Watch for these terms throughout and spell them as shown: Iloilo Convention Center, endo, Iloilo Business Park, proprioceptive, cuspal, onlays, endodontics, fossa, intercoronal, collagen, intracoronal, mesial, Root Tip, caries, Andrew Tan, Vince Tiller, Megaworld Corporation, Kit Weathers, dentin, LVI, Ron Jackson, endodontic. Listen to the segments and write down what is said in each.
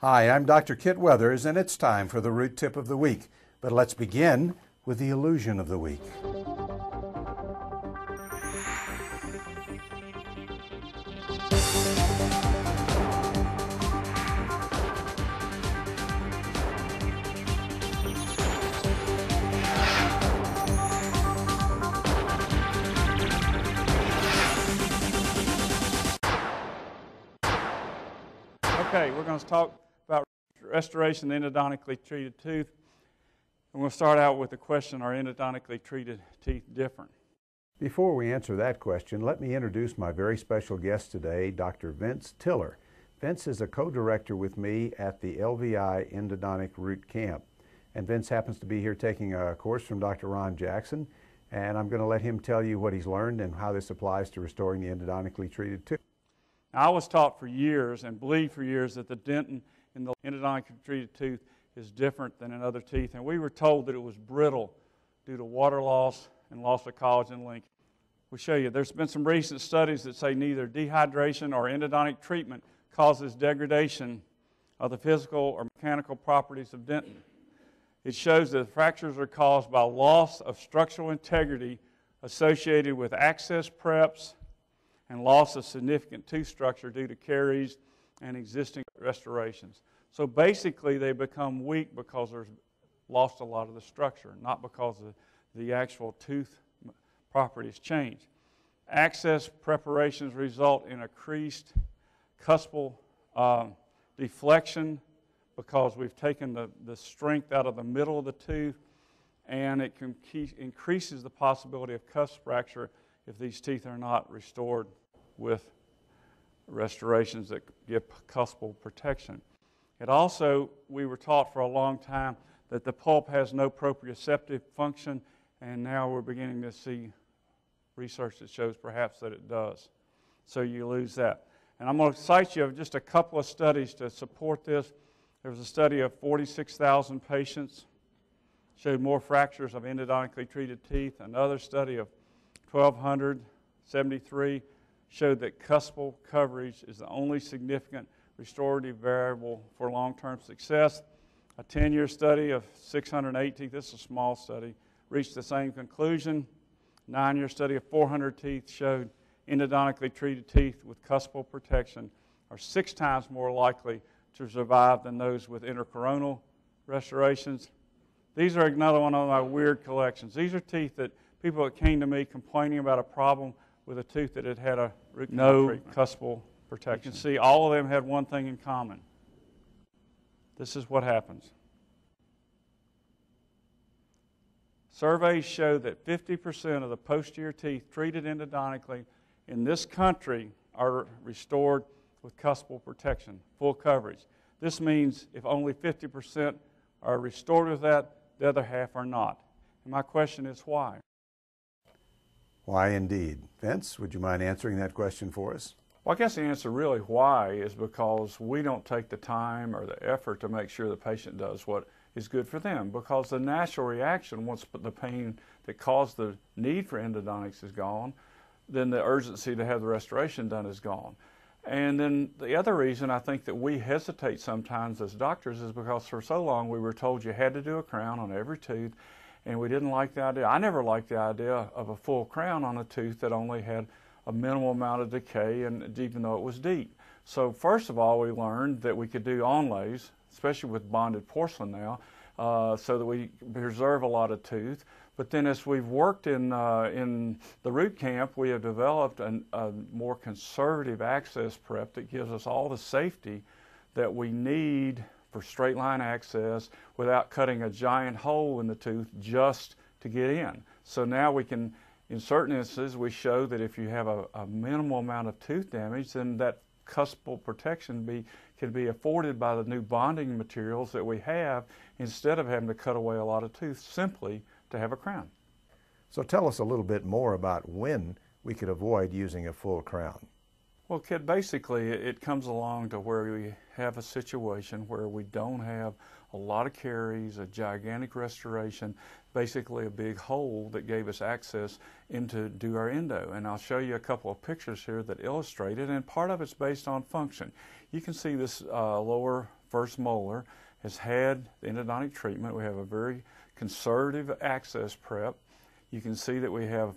Hi, I'm Dr. Kit Weathers, and it's time for the Root Tip of the Week. But let's begin with the illusion of the week. Okay, we're going to talk about restoration of endodontically treated tooth. I'm going to start out with the question, are endodontically treated teeth different? Before we answer that question, let me introduce my very special guest today, Dr. Vince Tiller. Vince is a co-director with me at the LVI Endodontic Root Camp. And Vince happens to be here taking a course from Dr. Ron Jackson. And I'm going to let him tell you what he's learned and how this applies to restoring the endodontically treated tooth. I was taught for years and believed for years that the dentin in the endodontically treated tooth is different than in other teeth, and we were told that it was brittle due to water loss and loss of collagen link. We'll show you. There's been some recent studies that say neither dehydration or endodontic treatment causes degradation of the physical or mechanical properties of dentin. It shows that fractures are caused by loss of structural integrity associated with access preps, and loss of significant tooth structure due to caries and existing restorations. So basically they become weak because they've lost a lot of the structure, not because the actual tooth properties change. Access preparations result in a creased cuspal deflection because we've taken the strength out of the middle of the tooth, and it increases the possibility of cusp fracture if these teeth are not restored with restorations that give cuspal protection. It also, we were taught for a long time that the pulp has no proprioceptive function, and now we're beginning to see research that shows perhaps that it does. So you lose that. And I'm going to cite you just a couple of studies to support this. There was a study of 46,000 patients, showed more fractures of endodontically treated teeth. Another study of 1,273 showed that cuspal coverage is the only significant restorative variable for long-term success. A 10-year study of 608 teeth, this is a small study, reached the same conclusion. 9-year study of 400 teeth showed endodontically treated teeth with cuspal protection are 6 times more likely to survive than those with intercoronal restorations. These are another one of my weird collections. These are teeth that people that came to me complaining about a problem with a tooth that had had a root canal treatment. Cuspal protection. You can see all of them had one thing in common. This is what happens. Surveys show that 50% of the posterior teeth treated endodontically in this country are restored with cuspal protection, full coverage. This means if only 50% are restored with that, the other half are not. And my question is why? Why indeed. Vince, would you mind answering that question for us? Well, I guess the answer really why is because we don't take the time or the effort to make sure the patient does what is good for them, because the natural reaction, once the pain that caused the need for endodontics is gone, then the urgency to have the restoration done is gone. And then the other reason I think that we hesitate sometimes as doctors is because for so long we were told you had to do a crown on every tooth, and we didn't like the idea. I never liked the idea of a full crown on a tooth that only had a minimal amount of decay, and even though it was deep. So first of all, we learned that we could do onlays, especially with bonded porcelain now, so that we preserve a lot of tooth. But then as we've worked in the root camp, we have developed a more conservative access prep that gives us all the safety that we need for straight line access without cutting a giant hole in the tooth just to get in. So now we can, in certain instances, we show that if you have a minimal amount of tooth damage, then that cuspal protection can be afforded by the new bonding materials that we have instead of having to cut away a lot of tooth simply to have a crown. So tell us a little bit more about when we could avoid using a full crown. Well, Kit, basically it comes along to where we have a situation where we don't have a lot of caries, a gigantic restoration, basically a big hole that gave us access into do our endo. And I'll show you a couple of pictures here that illustrate it, and part of it's based on function. You can see this lower first molar has had endodontic treatment. We have a very conservative access prep. You can see that we have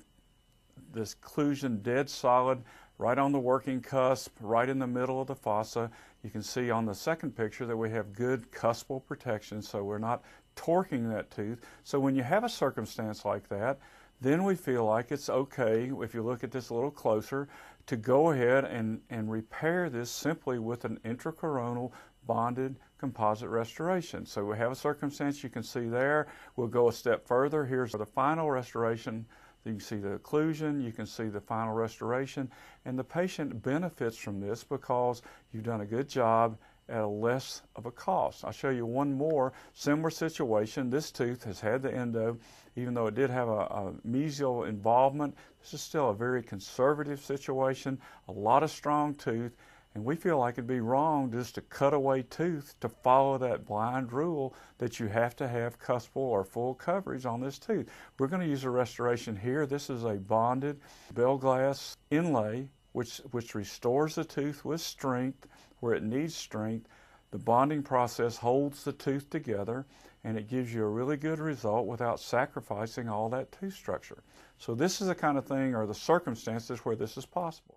this occlusion dead solid right on the working cusp, right in the middle of the fossa. You can see on the second picture that we have good cuspal protection, so we're not torquing that tooth. So when you have a circumstance like that, then we feel like it's okay, if you look at this a little closer, to go ahead and repair this simply with an intracoronal bonded composite restoration. So we have a circumstance you can see there. We'll go a step further. Here's the final restoration. You can see the occlusion, you can see the final restoration, and the patient benefits from this because you've done a good job at a less of a cost. I'll show you one more similar situation. This tooth has had the endo, even though it did have a mesial involvement. This is still a very conservative situation, a lot of strong tooth, and we feel like it'd be wrong just to cut away tooth to follow that blind rule that you have to have cuspal or full coverage on this tooth. We're going to use a restoration here. This is a bonded bell glass inlay which restores the tooth with strength where it needs strength. The bonding process holds the tooth together, and it gives you a really good result without sacrificing all that tooth structure. So this is the kind of thing or the circumstances where this is possible.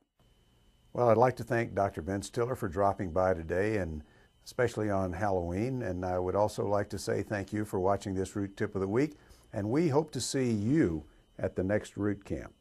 Well, I'd like to thank Dr. Vince Tiller for dropping by today, and especially on Halloween. And I would also like to say thank you for watching this Root Tip of the Week. And we hope to see you at the next Root Camp.